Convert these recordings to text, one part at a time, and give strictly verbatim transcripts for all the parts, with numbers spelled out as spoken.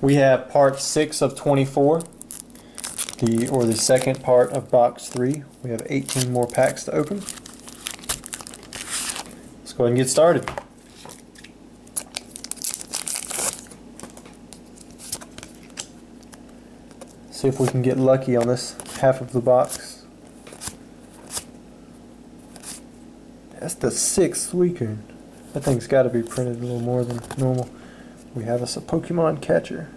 We have part six of twenty-four, the or the second part of box three. We have eighteen more packs to open. Let's go ahead and get started. See if we can get lucky on this half of the box. That's the sixth Suicune. That thing's got to be printed a little more than normal. We have us a Pokemon catcher.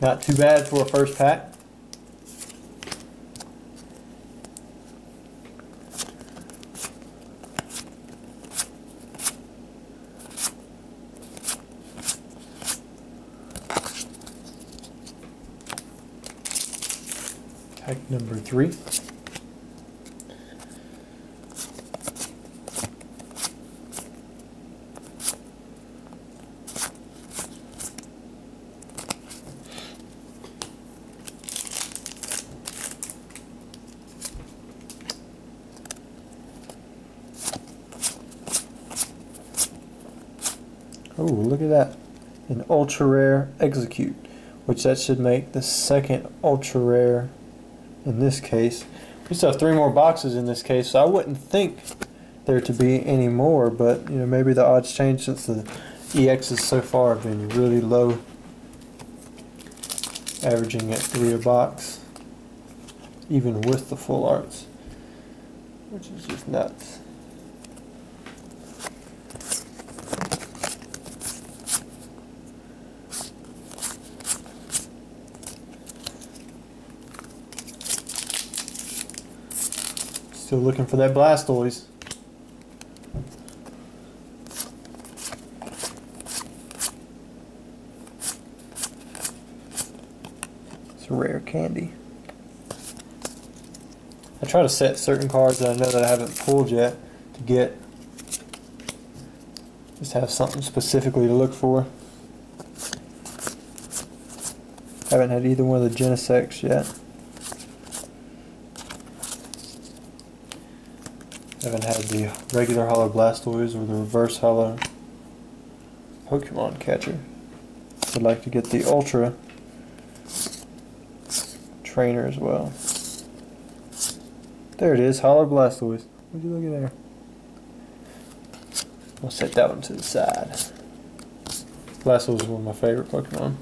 Not too bad for a first pack. Pack number three. Oh, look at that. An ultra rare Exeggcute, which that should make the second ultra rare in this case. We still have three more boxes in this case, so I wouldn't think there to be any more, but you know, maybe the odds change since the E Xs so far have been really low, averaging at three a box, even with the full arts, which is just nuts. Still looking for that Blastoise. It's a rare candy. I try to set certain cards that I know that I haven't pulled yet to get. Just have something specifically to look for. Haven't had either one of the Genesects yet. Haven't had the regular hollow Blastoise or the reverse hollow Pokemon catcher. I'd like to get the Ultra Trainer as well. There it is, hollow Blastoise. Would you look at there? I'll set that one to the side. Blastoise is one of my favorite Pokemon.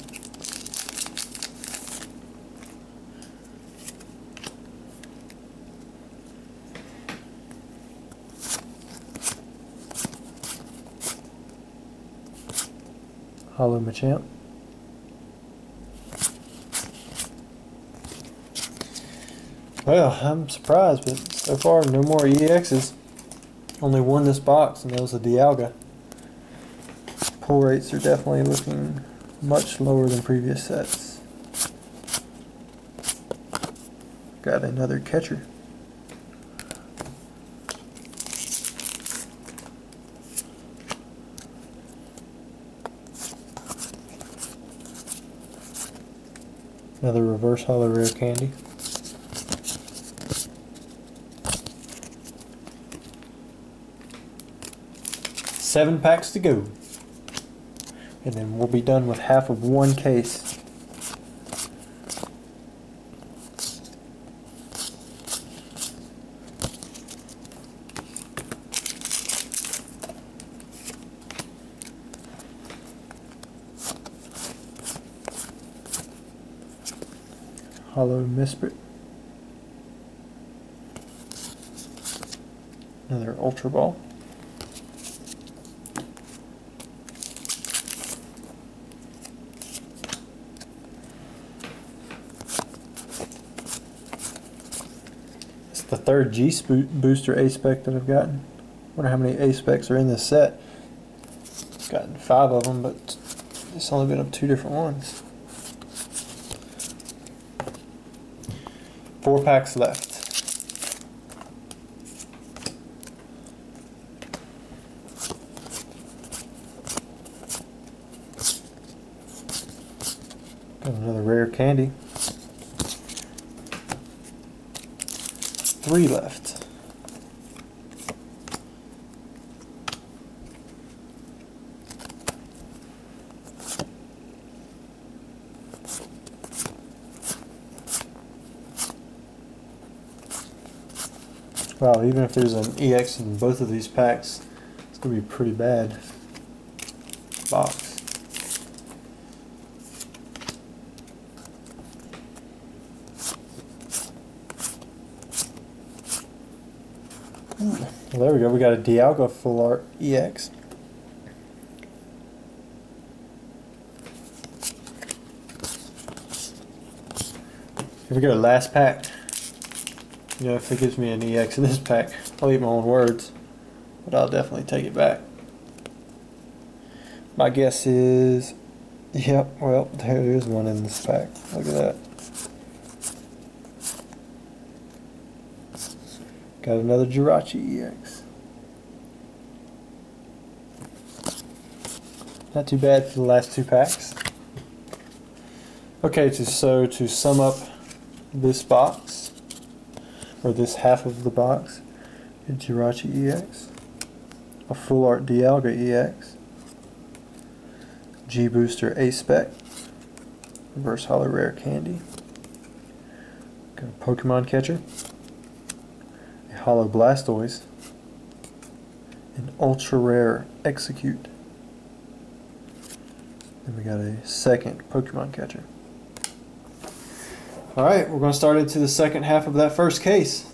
Hollow Machamp. Well, I'm surprised, but so far no more E Xs. Only one this box, and that was a Dialga. Pull rates are definitely looking much lower than previous sets. Got another catcher. Another reverse hollow rare candy. Seven packs to go. And then we'll be done with half of one case. Hollow Misprit. Another Ultra Ball. It's the third G Booster A-Spec that I've gotten. I wonder how many A-Specs are in this set. I've gotten five of them, but it's only been up two different ones. Four packs left. Got another rare candy. Three left. Wow, even if there's an E X in both of these packs, it's going to be pretty bad. Box. Well, there we go, we got a Dialga full art E X. Here we go, last pack. You know, if it gives me an E X in this pack, I'll eat my own words, but I'll definitely take it back. My guess is, yep, well, there is one in this pack. Look at that. Got another Jirachi E X. Not too bad for the last two packs. Okay, to, so to sum up this box, or this half of the box, a Jirachi E X, a Full Art Dialga E X, G Booster A-Spec, Reverse Holo Rare Candy, got a Pokemon Catcher, a Holo Blastoise, an Ultra Rare Exeggcute, and we got a second Pokemon Catcher. Alright, we're going to start into the second half of that first case.